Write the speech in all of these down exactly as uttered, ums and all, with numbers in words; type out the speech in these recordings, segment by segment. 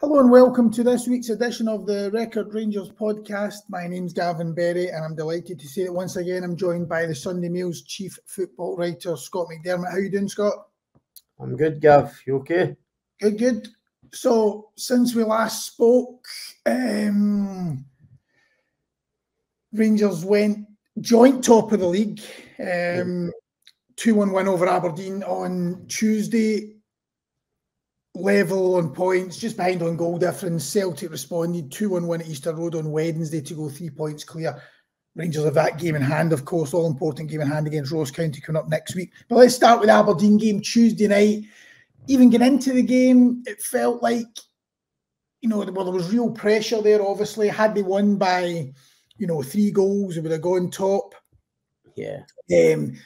Hello and welcome to this week's edition of the Record Rangers Podcast. My name's Gavin Berry and I'm delighted to say that once again I'm joined by the Sunday Mail's chief football writer, Scott McDermott. How you doing, Scott? I'm good, Gav. You okay? Good, good. So, since we last spoke, um, Rangers went joint top of the league. Um, two one win over Aberdeen on Tuesday. Level on points, just behind on goal difference. Celtic responded two one win at Easter Road on Wednesday to go three points clear. Rangers have that game in hand, of course, all important game in hand against Ross County coming up next week. But let's start with the Aberdeen game Tuesday night. Even getting into the game, it felt like, you know, well, there was real pressure there, obviously. Had they won by, you know, three goals, they would have gone top. Yeah. Um,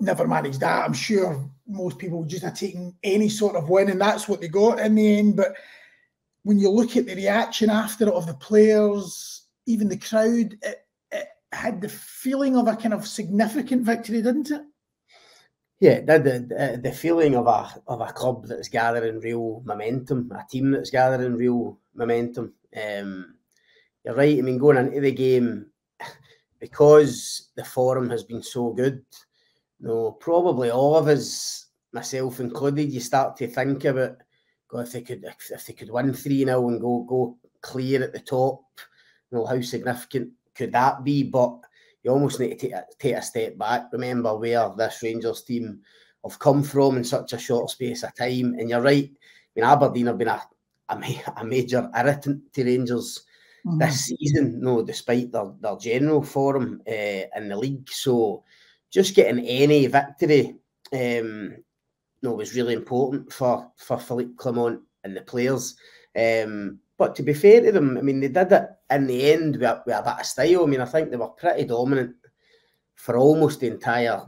never managed that. I'm sure most people just have taken any sort of win, and that's what they got in the end. But when you look at the reaction after it of the players, even the crowd, it, it had the feeling of a kind of significant victory, didn't it? Yeah, the, the, the feeling of a of a club that's gathering real momentum, a team that's gathering real momentum. Um, you're right. I mean, going into the game, because the form has been so good, you know, probably all of us, myself included, you start to think about, God, if they could, if they could win three nil and go go clear at the top, you know, how significant could that be? But you almost need to take a, take a step back. Remember where this Rangers team have come from in such a short space of time. And you're right. I mean, Aberdeen have been a a, a major irritant to Rangers Mm-hmm. this season, no, despite their, their general form uh, in the league. So just getting any victory um, no, was really important for, for Philippe Clement and the players. Um, but to be fair to them, I mean, they did it in the end with a, with a bit of style. I mean, I think they were pretty dominant for almost the entire,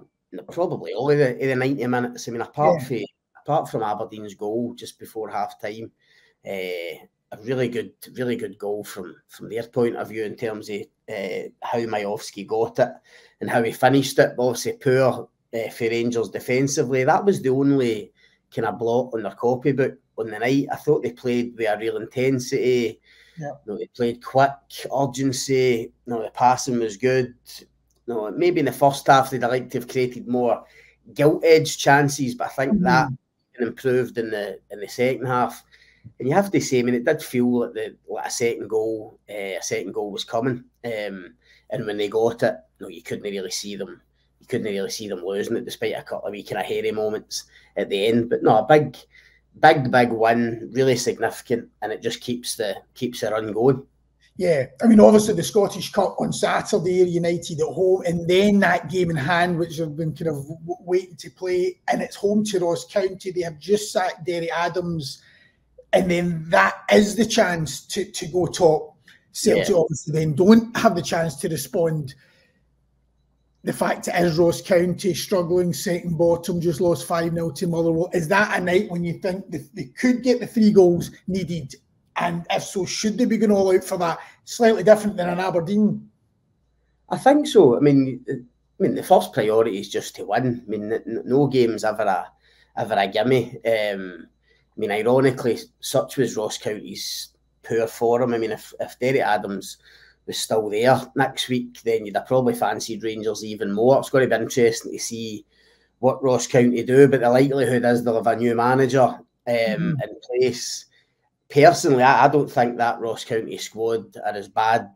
probably all of the, the ninety minutes. I mean, apart, yeah. from, apart from Aberdeen's goal just before half-time, uh, a really good, really good goal from, from their point of view in terms of uh, how Majovski got it and how he finished it. Obviously, poor uh, for Rangers defensively. That was the only kind of blot on their copybook on the night. I thought they played with a real intensity. Yeah. You know, they played quick, urgency. You know, the passing was good. You know, maybe in the first half, they'd like to have created more gilt-edged chances, but I think mm-hmm. that improved in the in the second half. And you have to say, I mean, it did feel like the like a second goal, uh, a second goal was coming. Um, and when they got it, no, you couldn't really see them. You couldn't really see them losing it, despite a couple of wee kind of hairy moments at the end. But no, a big, big, big win, really significant, and it just keeps the keeps the run going. Yeah, I mean, obviously the Scottish Cup on Saturday, United at home, and then that game in hand, which have been kind of waiting to play, and it's home to Ross County. They have just sacked Derek Adams. And then that is the chance to, to go top. Celtic yeah. obviously then don't have the chance to respond. The fact it is Ross County struggling, second bottom, just lost five nil to Motherwell. Is that a night when you think they, they could get the three goals needed? And if so, should they be going all out for that? Slightly different than an Aberdeen. I think so. I mean, I mean, the first priority is just to win. I mean, no game's ever a, ever a gimme. Um, I mean, ironically, such was Ross County's poor form. I mean, if, if Derek Adams was still there next week, then you'd have probably fancied Rangers even more. It's going to be interesting to see what Ross County do, but the likelihood is they'll have a new manager um, mm. in place. Personally, I, I don't think that Ross County squad are as bad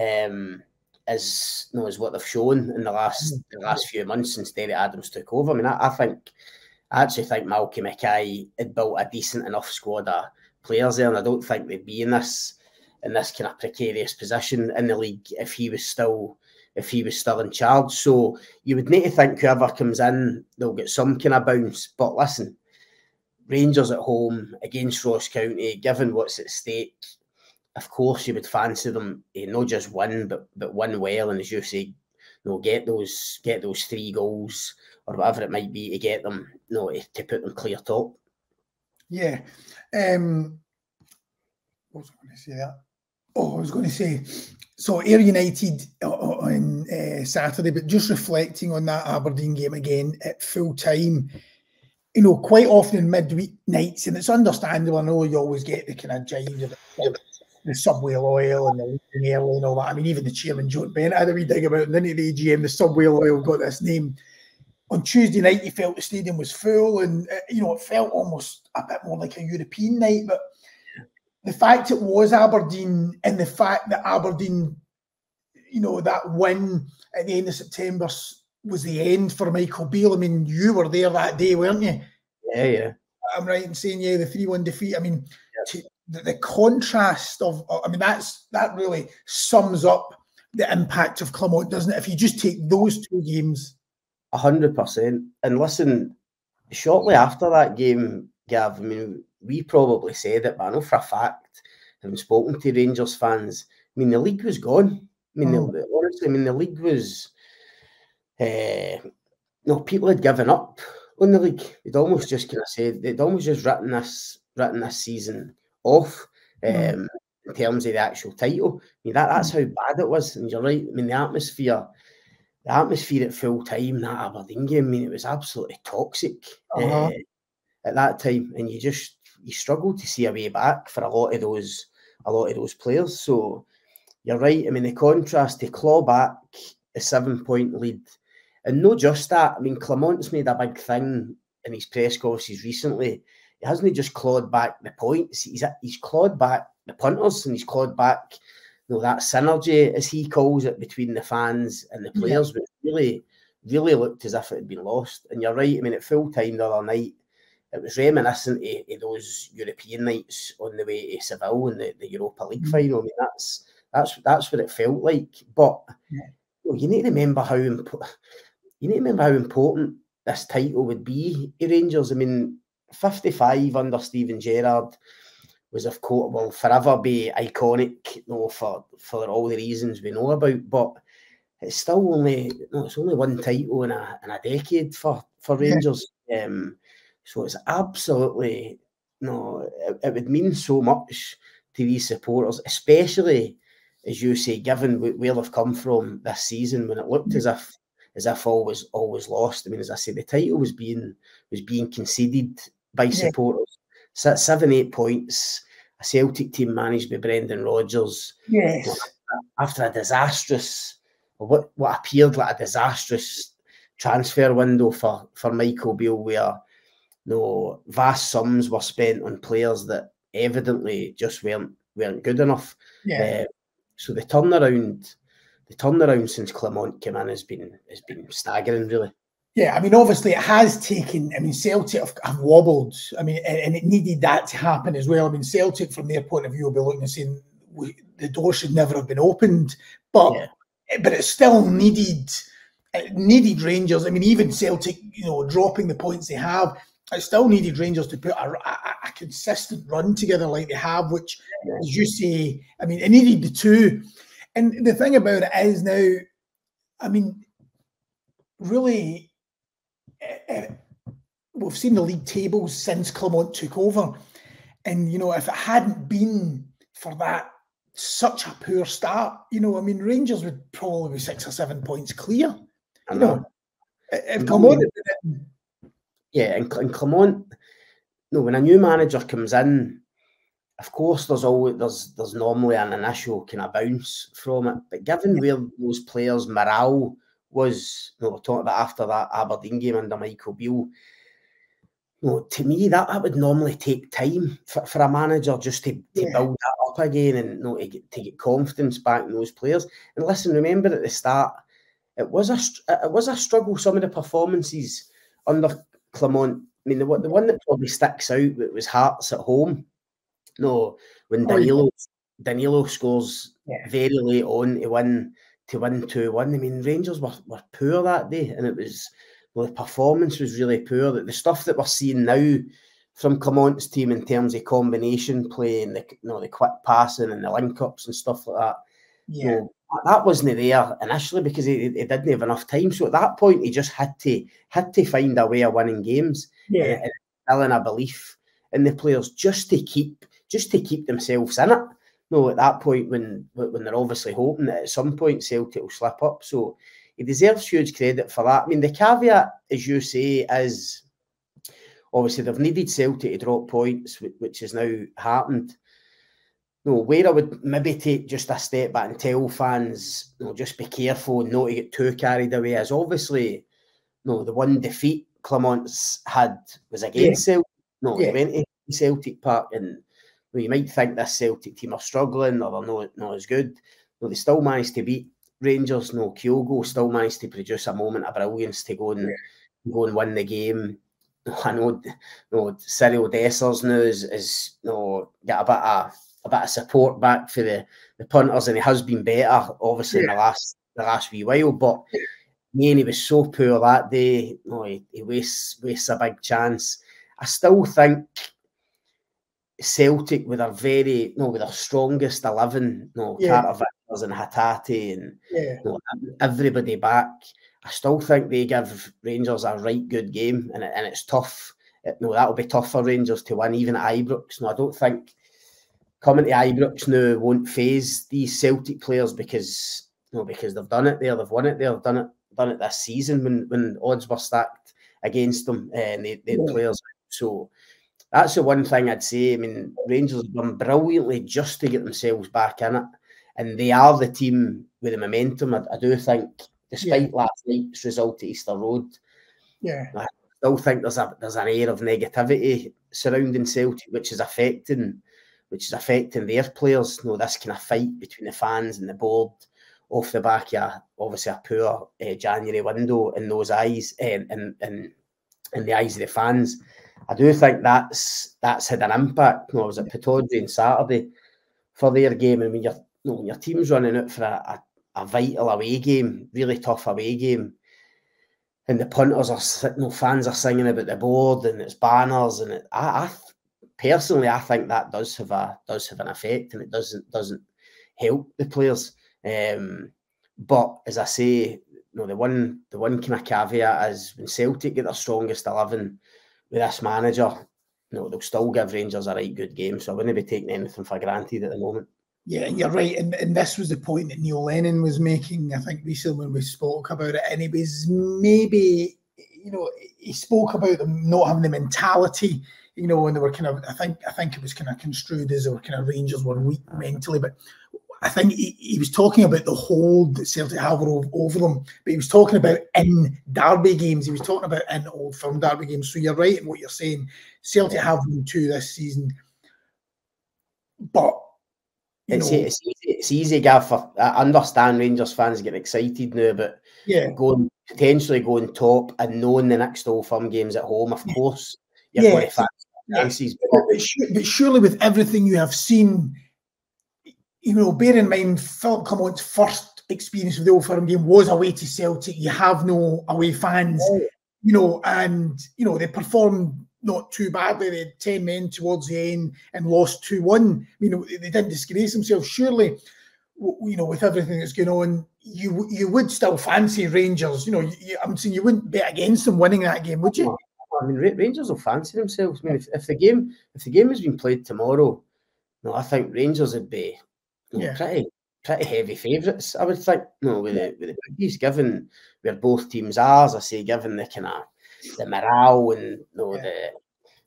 um, as, you know, as what they've shown in the last mm. the last few months since Derek Adams took over. I mean, I, I think... I actually think Malcolm Mackay had built a decent enough squad of players there, and I don't think they'd be in this in this kind of precarious position in the league if he was still if he was still in charge. So you would need to think whoever comes in, they'll get some kind of bounce. But listen, Rangers at home against Ross County, given what's at stake, of course you would fancy them, you know, not just win, but but win well, and as you say, you know, get those get those three goals. Or whatever it might be to get them, you know, to put them clear top. Yeah. Um, what was I going to say that? Oh, I was going to say, so Ayr United on uh, Saturday, but just reflecting on that Aberdeen game again at full time, you know, quite often in midweek nights, and it's understandable. I know you always get the kind of jives of the, the Subway oil and the leaving early and all that. I mean, even the chairman, Joe Bennett, had a wee dig about it, and then at the A G M, the Subway oil got this name. On Tuesday night, you felt the stadium was full, and, uh, you know, it felt almost a bit more like a European night, but the fact it was Aberdeen, and the fact that Aberdeen, you know, that win at the end of September was the end for Michael Beale. I mean, you were there that day, weren't you? Yeah, yeah. I'm right in saying, yeah, the three one defeat. I mean, yeah. to, the, the contrast of, I mean, that's that really sums up the impact of Clement, doesn't it? If you just take those two games. A hundred percent. And listen, shortly after that game, Gav, I mean, we probably said it, but I know for a fact, having spoken to Rangers fans, I mean, the league was gone. I mean, oh. the, honestly, I mean, the league was... Uh, no, people had given up on the league. They'd almost just kind of said, they'd almost just written this, written this season off um, mm. in terms of the actual title. I mean, that, that's how bad it was. And you're right, I mean, the atmosphere... The atmosphere at full time, that Aberdeen game, I mean, it was absolutely toxic uh-huh. uh, at that time, and you just you struggled to see a way back for a lot of those, a lot of those players. So you're right. I mean, the contrast to claw back a seven-point lead, and not just that. I mean, Clement's made a big thing in his press conferences recently. He hasn't just clawed back the points; he's he's clawed back the punters, and he's clawed back. You know, that synergy, as he calls it, between the fans and the players, yeah. But really, really looked as if it had been lost. And you're right, I mean, at full time the other night, it was reminiscent of, of those European nights on the way to Seville in the, the Europa League mm-hmm. final. I mean, that's that's that's what it felt like. But yeah. you, know, you need to remember how impo you need to remember how important this title would be to Rangers. I mean, fifty-five under Steven Gerrard was, of course, will forever be iconic, you know, for, for all the reasons we know about, but it's still only, you know, it's only one title in a, in a decade for, for Rangers. Yeah. Um, so it's absolutely, you know, it, it would mean so much to these supporters, especially, as you say, given where they've come from this season, when it looked as if, as if all was, all was lost. I mean, as I say, the title was being, was being conceded by yeah. supporters. So that's seven, eight points, a Celtic team managed by Brendan Rodgers. Yes. After a disastrous, what, what appeared like a disastrous transfer window for, for Michael Beale, where you know, vast sums were spent on players that evidently just weren't weren't good enough. Yeah. Uh, so the turnaround, the turnaround since Clement came in has been has been staggering, really. Yeah, I mean, obviously it has taken, I mean, Celtic have, have wobbled, I mean, and, and it needed that to happen as well. I mean, Celtic, from their point of view, will be looking and saying, we, the door should never have been opened, but yeah. but it still needed, it needed Rangers. I mean, even Celtic, you know, dropping the points they have, it still needed Rangers to put a, a, a consistent run together like they have, which, yeah. as you say, I mean, it needed the two. And the thing about it is now, I mean, really... Uh, we've seen the league tables since Clement took over, and you know, if it hadn't been for that such a poor start, you know, I mean, Rangers would probably be six or seven points clear. I you know, know. If Clement, yeah, and, and Clement, you no, know, when a new manager comes in, of course, there's always there's there's normally an initial kind of bounce from it, but given yeah. where those players' morale was, you know, we're talking about after that Aberdeen game under Michael Beale, you know, to me, that, that would normally take time for, for a manager just to, to yeah. build that up again and, you know, to get, to get confidence back in those players. And listen, remember at the start, it was a, it was a struggle, some of the performances under Clement. I mean, the, the one that probably sticks out was Hearts at home. You know, when Danilo, oh, yeah. Danilo scores yeah. very late on to win to win two one. I mean, Rangers were, were poor that day, and it was, well, the performance was really poor. The, the stuff that we're seeing now from Clement's team in terms of combination play and the, you know, the quick passing and the link-ups and stuff like that, yeah. you know, that wasn't there initially because he, he didn't have enough time. So at that point, he just had to, had to find a way of winning games. Yeah. And instilling a belief in the players just to keep, just to keep themselves in it. No, at that point, when when they're obviously hoping that at some point Celtic will slip up. So he deserves huge credit for that. I mean, the caveat, as you say, is Obviously, they've needed Celtic to drop points, which has now happened. You know, where I would maybe take just a step back and tell fans, you know, just be careful not to get too carried away, is obviously, you know, the one defeat Clement's had was against yeah. Celtic. No, yeah. They went to Celtic Park, and you know, you might think this Celtic team are struggling or they're not, not as good. No, they still managed to beat Rangers. No, Kyogo still managed to produce a moment of brilliance to go and yeah. go and win the game. I know, you know, Cyril Dessers now is, is you know, get a bit of a bit of support back for the, the punters, and he has been better, obviously, yeah. in the last the last wee while. But yeah. man, he was so poor that day. You know, he, he wastes wastes a big chance. I still think Celtic, with their very, you know, with their strongest eleven, you know, yeah. Carter Vickers and Hatate and yeah. you know, everybody back, I still think they give Rangers a right good game, and, it, and it's tough. It, you know, that'll be tough for Rangers to win, even at Ibrox. You know, I don't think coming to Ibrox now won't phase these Celtic players, because you know, because they've done it there, they've won it there, they've done it done it this season when when odds were stacked against them, and they, they yeah. players. So that's the one thing I'd say. I mean, Rangers have done brilliantly just to get themselves back in it, and they are the team with the momentum. I, I do think, despite yeah. last night's result at Easter Road, yeah, I still think there's a there's an air of negativity surrounding Celtic, which is affecting which is affecting their players. You know, this kind of fight between the fans and the board, off the back of obviously a poor uh, January window in those eyes, and in, in, in the eyes of the fans. I do think that's that's had an impact. You know, I was at Pittodrie on Saturday for their game, and when your you know, when your team's running out for a, a, a vital away game, really tough away game, and the punters are, you know, fans are singing about the board and its banners, and it, I, I personally I think that does have a does have an effect, and it doesn't doesn't help the players. Um, but as I say, you know, the one the one kind of caveat is when Celtic get their strongest eleven. With this manager, you know, they'll still give Rangers a right good game, so I wouldn't be taking anything for granted at the moment. Yeah, and you're right, and, and this was the point that Neil Lennon was making, I think, recently when we spoke about it, and he was maybe, you know, he spoke about them not having the mentality, you know, and they were kind of, I think I think it was kind of construed as they were kind of Rangers were weak mentally, but I think he, he was talking about the hold that Celtic have over them, but he was talking about in derby games. He was talking about in Old Firm derby games. So you're right in what you're saying. Celtic have them too this season. But it's, know, it's, easy, it's easy, Gav. For, I understand Rangers fans getting excited now, but yeah. going potentially going top and knowing the next Old Firm game's at home, of yeah. course, you're yeah. going to fancy yeah. fancies. But, but, but surely with everything you have seen, you know, bear in mind, Philippe Clement's first experience with the Old Firm game was away to Celtic. You have no away fans, oh. you know, and, you know, they performed not too badly. They had ten men towards the end and lost two one. You know, they didn't disgrace themselves. Surely, you know, with everything that's going on, you you would still fancy Rangers. You know, you, I'm saying you wouldn't bet against them winning that game, would you? I mean, Rangers will fancy themselves. I mean, if, if the game if the game has been played tomorrow, no, I think Rangers would be... Yeah. Pretty, pretty heavy favourites, I would think. You know, with the with the biggies, given where both teams are, as I say, given the kind of the morale and you know, yeah. the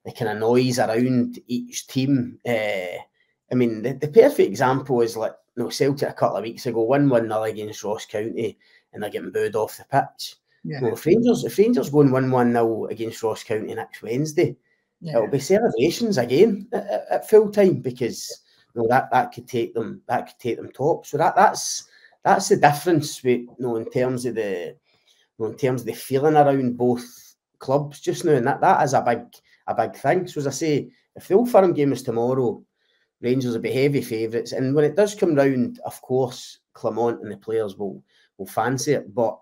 the kind of noise around each team. Uh, I mean, the, the perfect example is like you know, Celtic a couple of weeks ago, won one nil against Ross County, and they're getting booed off the pitch. Yeah. You know, if Rangers if Rangers go and win one nil against Ross County next Wednesday, yeah. it'll be celebrations again at, at, at full time, because. You know, that that could take them that could take them top. So that that's that's the difference with you know in terms of the you know, in terms of the feeling around both clubs just now, and that, that is a big a big thing. So as I say, if the Old Firm game is tomorrow, Rangers will be heavy favourites. And when it does come round, of course, Clement and the players will will fancy it. But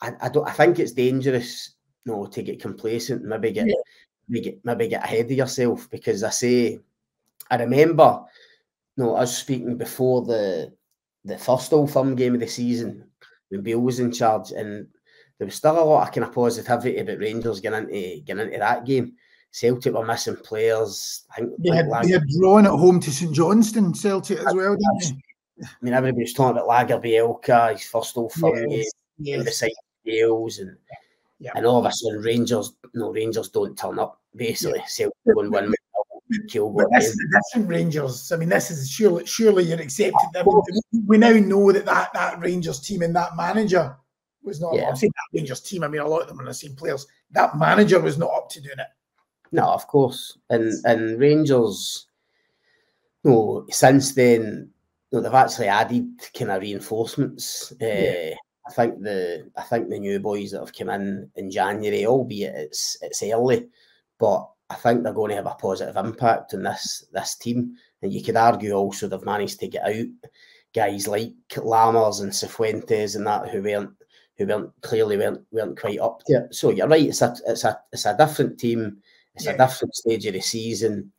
I, I don't I think it's dangerous, you know, to get complacent and maybe get, yeah. maybe get maybe get ahead of yourself, because I say I remember No, I was speaking before the the first Old Firm game of the season when Beale was in charge, and there was still a lot of kind of positivity about Rangers getting into getting into that game. Celtic were missing players. I think they like had, Lager, they had drawn at home to Saint Johnston, Celtic as I, well, didn't they? I mean, everybody was talking about Lager Bielka, his first Old Firm yes, game, yes. beside Bales, and yeah. and all of a sudden Rangers, you know, Rangers don't turn up. basically. Yeah. Celtic won one Kyogo. This, this is Rangers. I mean, this is surely, surely you're accepted. I mean, we now know that, that that Rangers team and that manager was not. Yeah. I'm saying that Rangers team. I mean, a lot of them are the same players. That manager was not up to doing it. No, of course. And and Rangers, you know, since then, you know, they've actually added kind of reinforcements. Uh, yeah. I think the I think the new boys that have come in in January, albeit it's it's early, but I think they're going to have a positive impact on this this team. And you could argue also they've managed to get out guys like Lamers and Sifuentes and that who weren't who weren't clearly weren't weren't quite up to it. So you're right, it's a it's a it's a different team, it's yeah. a different stage of the season.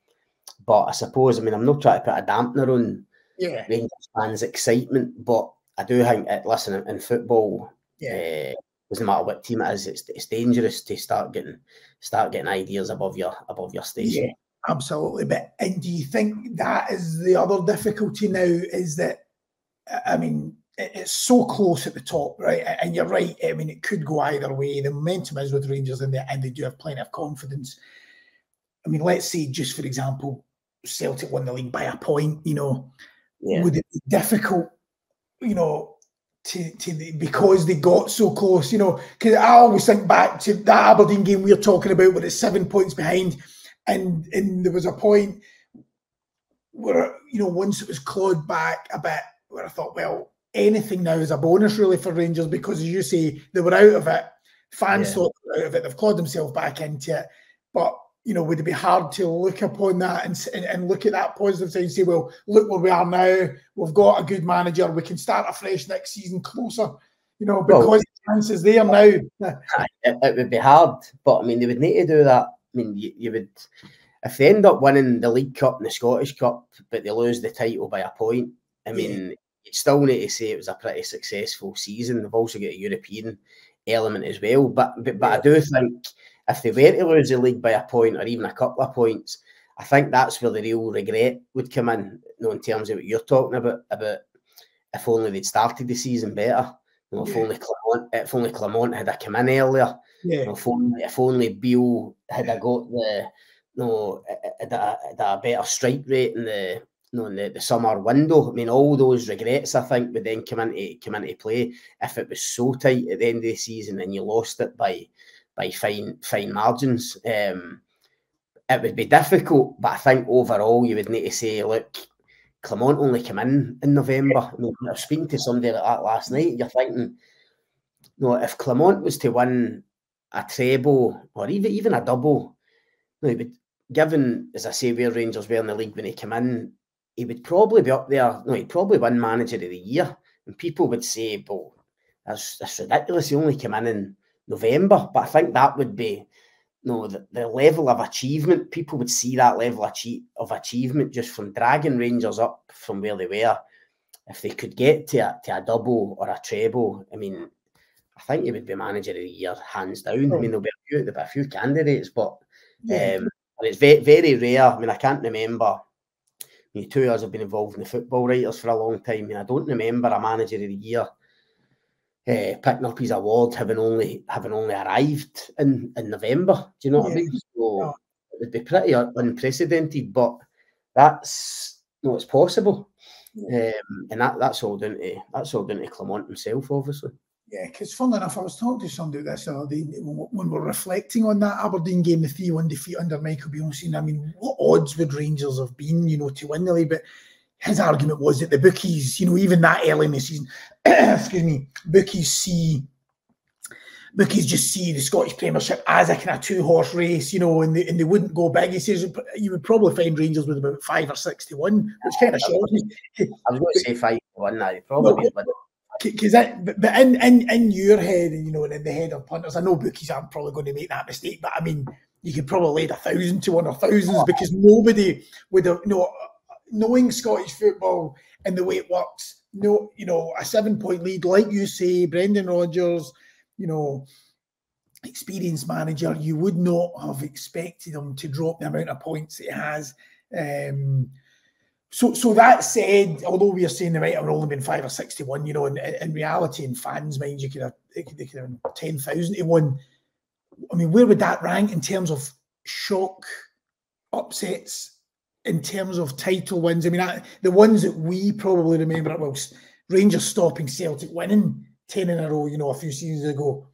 But I suppose I mean I'm not trying to put a dampener on yeah. Rangers fans' excitement, but I do think it, listen, in football, yeah. Uh, doesn't matter what team it is, it's, it's dangerous to start getting start getting ideas above your above your station. Yeah, absolutely. But and do you think that is the other difficulty now? Is that I mean, it's so close at the top, right? And you're right. I mean, it could go either way. The momentum is with Rangers, and they and they do have plenty of confidence. I mean, let's say just for example, Celtic won the league by a point. You know, yeah. would it be difficult? You know, to to the, because they got so close. You know, because I always think back to that Aberdeen game we were talking about, where it's seven points behind, and and there was a point where you know once it was clawed back a bit, where I thought, well, anything now is a bonus really for Rangers because, as you say, they were out of it. Fans yeah. thought they were out of it. They've clawed themselves back into it, but. You know, would it be hard to look upon that and, and, and look at that positive side and say, well, look where we are now. We've got a good manager. We can start afresh next season closer, you know, because well, the chance is there now. It, it would be hard, but, I mean, they would need to do that. I mean, you, you would, if they end up winning the League Cup and the Scottish Cup, but they lose the title by a point, I mean, yeah. you'd still need to say it was a pretty successful season. They've also got a European element as well. But, but, but yeah. I do think... if they were to lose the league by a point or even a couple of points, I think that's where the real regret would come in, you know, in terms of what you're talking about, about if only they'd started the season better, you know, if, yeah. only Clement, if only Clement had a come in earlier, yeah. you know, if, only, if only Beale had yeah. a got the, you know, had a, had a better strike rate in the, you know, in the, the summer window. I mean, all those regrets, I think, would then come into, come into play if it was so tight at the end of the season and you lost it by... by fine fine margins. Um, it would be difficult, but I think overall you would need to say, look, Clement only came in in November. I mean, I was speaking to somebody like that last night, you're thinking, you know, if Clement was to win a treble or even, even a double, you know, he would, given, as I say, where Rangers were in the league when he came in, he would probably be up there, you know, he'd probably win Manager of the Year. And people would say, well, that's, that's ridiculous, he only came in in November, but I think that would be, you know, the, the level of achievement. People would see that level of achievement just from dragging Rangers up from where they were. If they could get to a, to a double or a treble, I mean, I think it would be Manager of the Year, hands down. I mean, there'll be a few, there'll be a few candidates, but yeah. um, and it's very, very rare. I mean, I can't remember. I mean, two years I've been involved in the Football Writers for a long time, I mean, I don't remember a Manager of the Year Uh, picking up his award, having only having only arrived in in November. Do you know what yeah. I mean? So yeah. it would be pretty unprecedented, but that's no, it's possible, yeah. um, and that that's all down to that's all down to Clement himself, obviously. Yeah, because funnily enough, I was talking to somebody this other day when we're reflecting on that Aberdeen game, the three one defeat under Michael Beale. I mean, what odds would Rangers have been, you know, to win the league? But his argument was that the bookies, you know, even that early in the season, excuse me, bookies see, bookies just see the Scottish Premiership as a kind of two-horse race, you know, and they, and they wouldn't go big. He says you would probably find Rangers with about five or six to one, which kind of shocks me. I was going to say five to one, now, probably. But, Cause that, but in, in, in your head, you know, and in the head of punters, I know bookies aren't probably going to make that mistake, but I mean, you could probably lay a thousand to one or thousands oh. because nobody would have, you know, knowing Scottish football and the way it works, no, you know, a seven-point lead, like you say, Brendan Rodgers, you know, experienced manager, you would not have expected him to drop the amount of points it has. Um, so, so that said, although we are saying they might have only been five or six to one, you know, in, in reality, in fans' minds, you could have, they could have been ten thousand to one. I mean, where would that rank in terms of shock upsets in terms of title wins? I mean, I, the ones that we probably remember, well, Rangers stopping Celtic winning ten in a row, you know, a few seasons ago.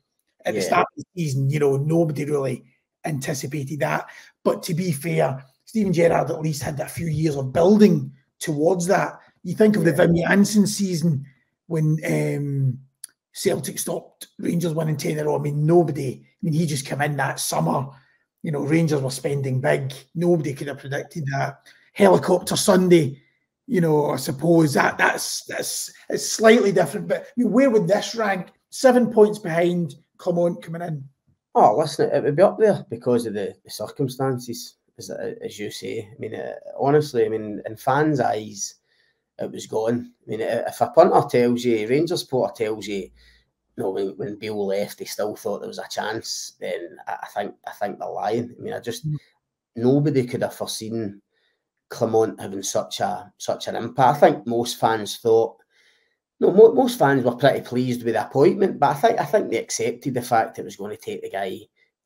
At yeah. the start of the season, you know, nobody really anticipated that. But to be fair, Steven Gerrard at least had a few years of building towards that. You think of yeah. the Vimy Janssen season when um, Celtic stopped Rangers winning ten in a row. I mean, nobody, I mean, he just came in that summer. You know, Rangers were spending big. Nobody could have predicted that. Helicopter Sunday, you know, I suppose that that's that's it's slightly different. But I mean, where would this rank? Seven points behind, come on, coming in. Oh, listen, it would be up there because of the circumstances, as, as you say. I mean, uh, honestly, I mean, in fans' eyes, it was gone. I mean, if a punter tells you, Rangers supporter tells you, you know, when, when Beale left, he still thought there was a chance, then I think I think they're lying. I mean, I just, mm. nobody could have foreseen Clement having such a such an impact. I think most fans thought, no, mo most fans were pretty pleased with the appointment, but I think I think they accepted the fact it was going to take the guy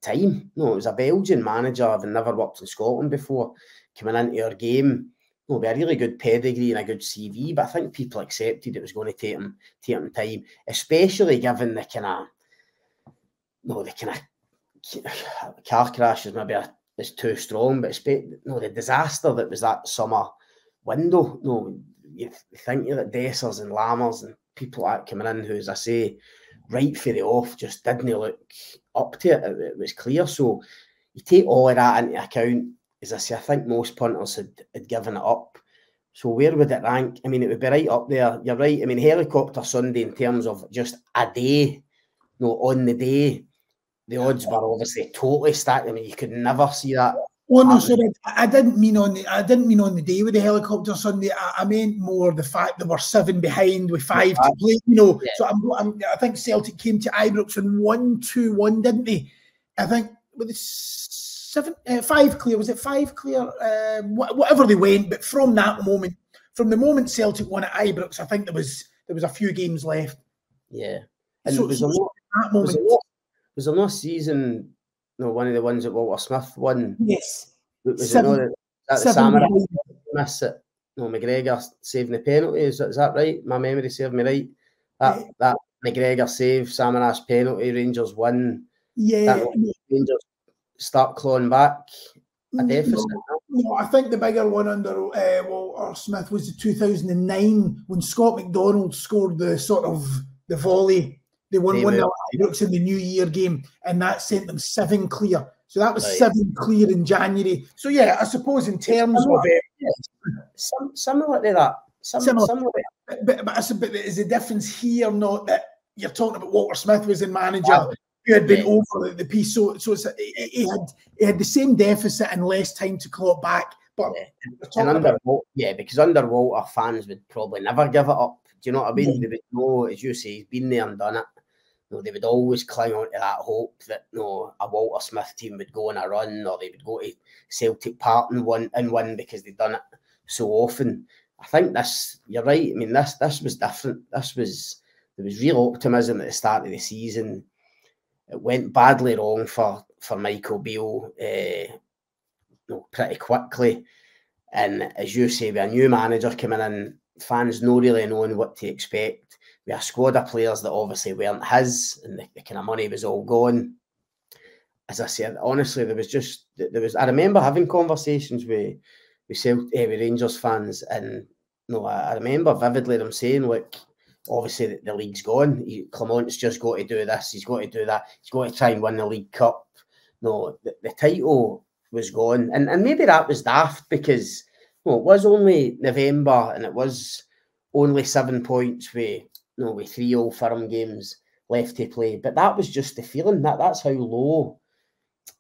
time. No, it was a Belgian manager that never worked in Scotland before, coming into our game. It'll be a really good pedigree and a good C V, but I think people accepted it was going to take him, take him time, especially given the kind of, no, the kind of car crash is maybe a, is too strong, but no, the disaster that was that summer window. No, you think that Dessers and Lamers and people like coming in who, as I say, right for the off, just didn't look up to it. It, it was clear. So you take all of that into account. As I say, I think most punters had, had given it up. So where would it rank? I mean, it would be right up there. You're right. I mean, Helicopter Sunday in terms of just a day, no, on the day, the odds were obviously totally stacked. I mean, you could never see that. Oh no, sorry, I didn't mean on the I didn't mean on the day with the Helicopter Sunday. I, I meant more the fact that we're seven behind with five yeah. to play. You know, yeah. so I'm, I'm, I think Celtic came to Ibrox and won two one, didn't they? I think with the Seven, uh, five clear, was it five clear? Uh, wh whatever they went, but from that moment, from the moment Celtic won at Ibrox, I think there was there was a few games left. Yeah, and so, there was so a lot. That moment was, a lot, was there no season? No, one of the ones that Walter Smith won. Yes, was seven, it not that, that Samaras miss it? No, McGregor saving the penalty. Is that, is that right? My memory served me right. That yeah. that McGregor save, Samaras penalty, Rangers won. Yeah, one, Rangers. Start clawing back a deficit. No, no, I think the bigger one under uh, Walter Smith was the two thousand nine when Scott McDonald scored the sort of the volley. They won one nil at Ibrox in the New Year game, and that sent them seven clear. So that was right. seven clear in January. So yeah, I suppose in terms similar, of it, yeah, some, similar to that. Some, similar. Similar. But, but, but, but, but is the difference here not that you're talking about Walter Smith was in manager? Wow. Who had been yeah. over the piece, so so it's, he, he had he had the same deficit and less time to claw back. But yeah. and under yeah, because under Walter, fans would probably never give it up. Do you know what I mean? Yeah. They would know, as you say, he's been there and done it. You know, they would always cling on to that hope that you know, a Walter Smith team would go on a run, or they would go to Celtic Park and win and win because they've done it so often. I think this, you're right. I mean, this this was different. This was there was real optimism at the start of the season. It went badly wrong for, for Michael Beale eh, you know, pretty quickly. And as you say, with a new manager coming in, fans not really knowing what to expect. We had a squad of players that obviously weren't his, and the, the kind of money was all gone. As I said, honestly, there was just, there was. I remember having conversations with, with, Celtic, eh, with Rangers fans, and you know, I, I remember vividly them saying, look, obviously, the, the league's gone. He, Clement's just got to do this. He's got to do that. He's got to try and win the League Cup. No, the, the title was gone. And and maybe that was daft because well, it was only November and it was only seven points with, you know, with three Old Firm games left to play. But that was just the feeling. That That's how low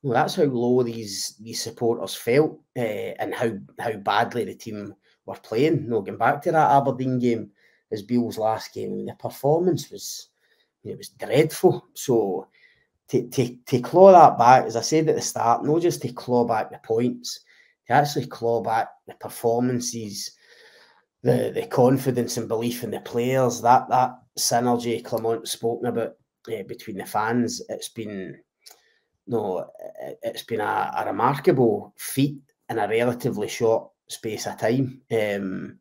well, that's how low these, these supporters felt uh, and how, how badly the team were playing. No, going back to that Aberdeen game, as Beale's last game, I mean, the performance was, I mean, it was dreadful. So to, to, to claw that back, as I said at the start, not just to claw back the points, to actually claw back the performances, the the confidence and belief in the players, that that synergy Clement spoken about eh, between the fans, it's been no, it's been a, a remarkable feat in a relatively short space of time, um,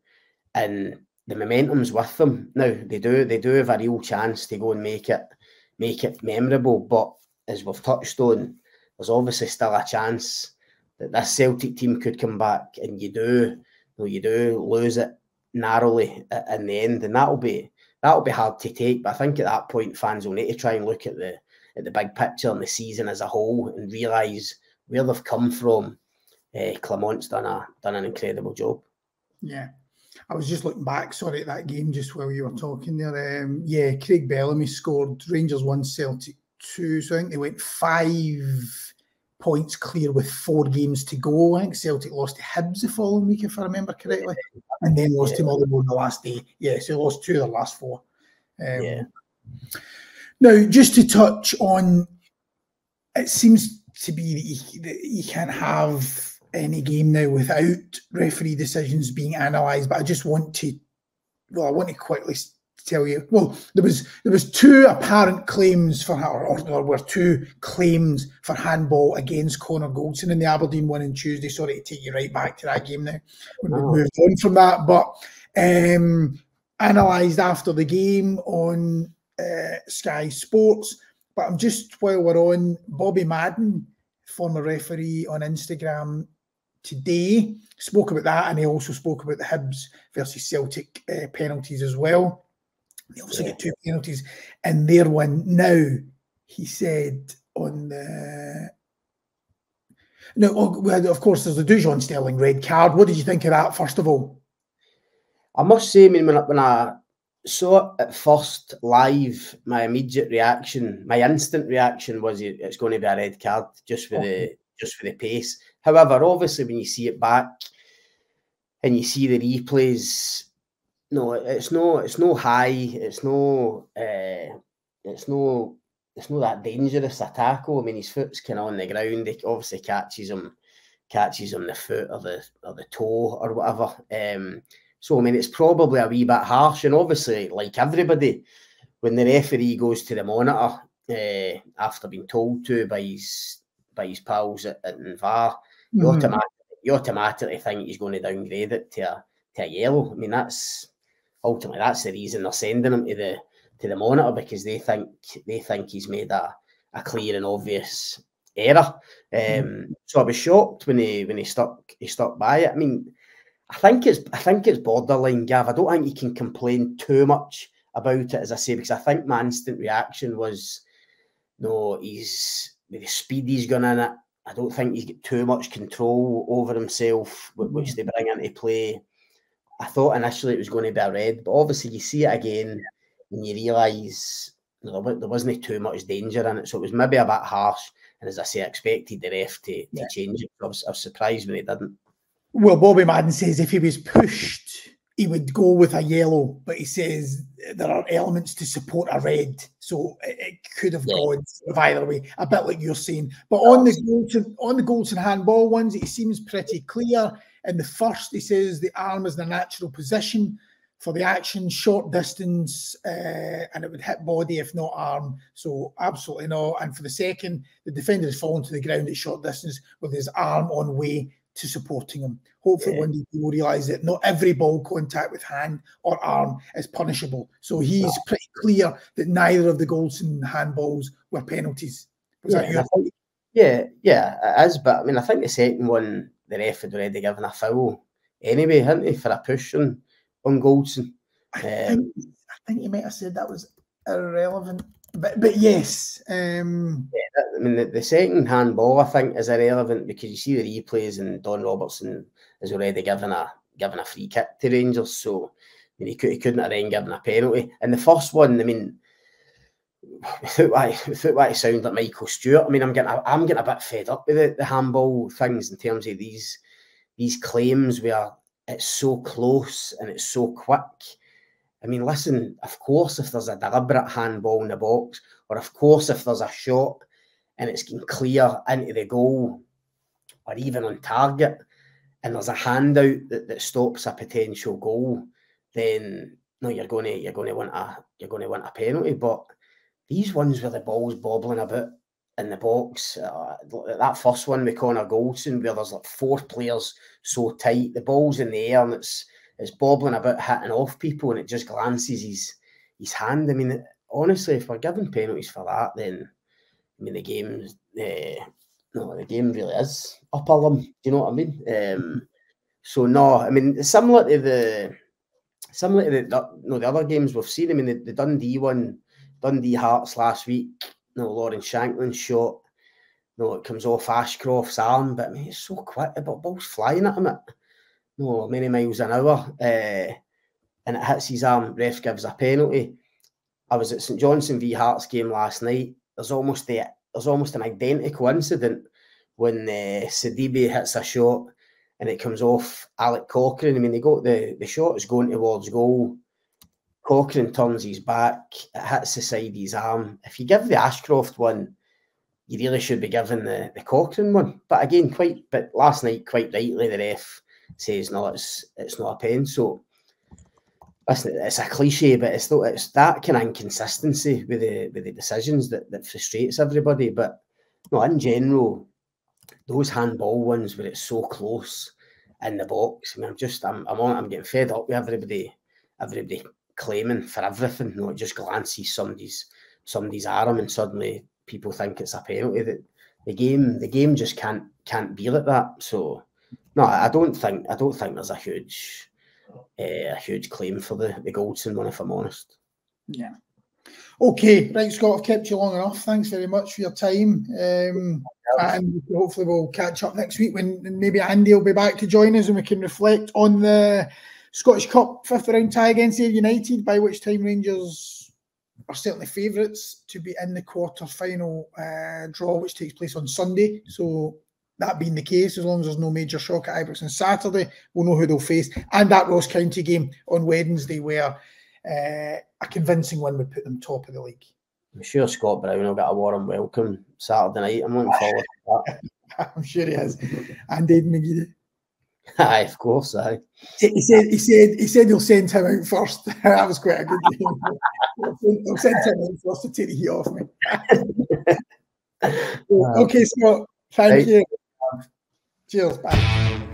and the momentum's with them now. They do, they do have a real chance to go and make it, make it memorable. But as we've touched on, there's obviously still a chance that this Celtic team could come back, and you do, well, you do lose it narrowly in the end, and that'll be that'll be hard to take. But I think at that point, fans will need to try and look at the at the big picture and the season as a whole, and realise where they've come from. Uh, Clement's done a done an incredible job. Yeah, I was just looking back, sorry, at that game just while you were talking there. Um, yeah, Craig Bellamy scored. Rangers won, Celtic two. So I think they went five points clear with four games to go. I think Celtic lost to Hibs the following week, if I remember correctly, and then lost yeah. to Motherwell on the last day. Yeah, so they lost two of their last four. Um, yeah. Now, just to touch on, it seems to be that you, that you can't have any game now without referee decisions being analysed, but I just want to, well, I want to quickly tell you, well, there was there was two apparent claims for, or there were two claims for handball against Connor Goldson in the Aberdeen one on Tuesday. Sorry to take you right back to that game now, when oh. we moved on from that, but um, analysed after the game on uh, Sky Sports. But I'm just, while we're on, Bobby Madden, former referee on Instagram, today spoke about that, and he also spoke about the Hibs versus Celtic uh, penalties as well. They also yeah. get two penalties in their one. Now, he said on the... Now, of course, there's the Dujon Sterling red card. What did you think of that, first of all? I must say, I mean, when I, when I saw it at first live, my immediate reaction, my instant reaction was it's going to be a red card just for oh. the... just for the pace. However, obviously, when you see it back and you see the replays, no, it's no, it's no high, it's no, uh, it's no, it's not that dangerous a tackle. I mean, his foot's kind of on the ground. He obviously catches him, catches him the foot or the or the toe or whatever. Um, so I mean, it's probably a wee bit harsh. And obviously, like everybody, when the referee goes to the monitor uh, after being told to by his by his pals at, at V A R, you, mm. automatically, you automatically think he's going to downgrade it to a, to a yellow. I mean, that's ultimately that's the reason they're sending him to the to the monitor, because they think they think he's made a, a clear and obvious error. Um, mm. So I was shocked when he when he stuck he stuck by it. I mean, I think it's I think it's borderline, Gav. I don't think you can complain too much about it, as I say, because I think my instant reaction was, no, he's. With the speed he's gone in it, I don't think he's got too much control over himself, which they bring into play. I thought initially it was going to be a red, but obviously you see it again and you realise you know, there wasn't too much danger in it, so it was maybe a bit harsh. And as I say, I expected the ref to, to yeah. change it. I was, I was surprised when he didn't. Well, Bobby Madden says if he was pushed, he would go with a yellow, but he says there are elements to support a red, so it, it could have yeah. gone either way, a bit like you're saying. But on the Goldson, on the Goldson handball ones, it seems pretty clear. In the first, he says the arm is in a natural position for the action, short distance, uh, and it would hit body if not arm, so absolutely not. And for the second, the defender has fallen to the ground at short distance with his arm on way to supporting him. Hopefully yeah. one day he will realise that not every ball contact with hand or arm is punishable. So he's oh. pretty clear that neither of the Goldson handballs were penalties. Was yeah, that your think, yeah, yeah, it is. But I mean, I think the second one, the ref had already given a foul anyway, hadn't he, for a push on, on Goldson. I, um, think, I think he might have said that was irrelevant. But, but yes, um, yeah, that, I mean the, the second handball I think is irrelevant, because you see the replays and Don Robertson has already given a given a free kick to Rangers, so I mean, he, could, he couldn't have then given a penalty. And the first one, I mean, without what, without what it sounds like Michael Stewart, I mean, I'm getting a, I'm getting a bit fed up with the, the handball things in terms of these these claims where it's so close and it's so quick. I mean, listen, of course, if there's a deliberate handball in the box, or of course, if there's a shot and it's getting clear into the goal or even on target, and there's a handout that, that stops a potential goal, then no, you're going to you're going to want a you're going to want a penalty. But these ones where the ball's bobbling about in the box. Uh, that first one with Connor Goldson, where there's like four players so tight, the ball's in the air and it's it's bobbling about, hitting off people, and it just glances his his hand. I mean, honestly, if we're giving penalties for that, then I mean the game, uh, no, the game really is up a limb. Do you know what I mean? Um, so no, I mean similar to the similar to the no the other games we've seen. I mean the, the Dundee one, Dundee Hearts last week. No, Lauren Shanklin's shot. No, it comes off Ashcroft's arm, but I mean, it's so quick. The ball's flying at him at no many miles an hour, uh, and it hits his arm. Ref gives a penalty. I was at St Johnstone v Hearts game last night. There's almost the there's almost an identical incident when uh, Sidibe hits a shot and it comes off Alec Cochrane. I mean, they got the the shot is going towards goal. Cochrane turns his back, it hits the side of his arm. If you give the Ashcroft one, you really should be giving the, the Cochrane one. But again, quite but last night, quite rightly, the ref says no, it's it's not a pen. So listen, it's a cliche, but it's it's that kind of inconsistency with the with the decisions that, that frustrates everybody. But no, in general, those handball ones where it's so close in the box. I mean, I'm just I'm I'm on, I'm getting fed up with everybody, everybody. claiming for everything. No, it just glances somebody's somebody's arm and suddenly people think it's a penalty. That the game the game just can't can't be like that. So no, I don't think I don't think there's a huge uh, a huge claim for the, the Goldson one, if I'm honest. Yeah. Okay, right, Scott, I've kept you long enough. Thanks very much for your time. Um and hopefully we'll catch up next week when maybe Andy will be back to join us and we can reflect on the Scottish Cup fifth round tie against Ayr United, by which time Rangers are certainly favourites to be in the quarter final uh, draw, which takes place on Sunday. So that being the case, as long as there's no major shock at Ibrox on Saturday, we'll know who they'll face. And that Ross County game on Wednesday, where uh, a convincing win would put them top of the league. I'm sure Scott Brown will get a warm welcome Saturday night. I'm looking forward to that. I'm sure he is. And Aidan McGeady. Aye, of course, aye. He said, he said, he said he'll send him out first. That was quite a good game. He'll send him out first to take the heat off me. Okay, Scott, thank right. you. Cheers, bye.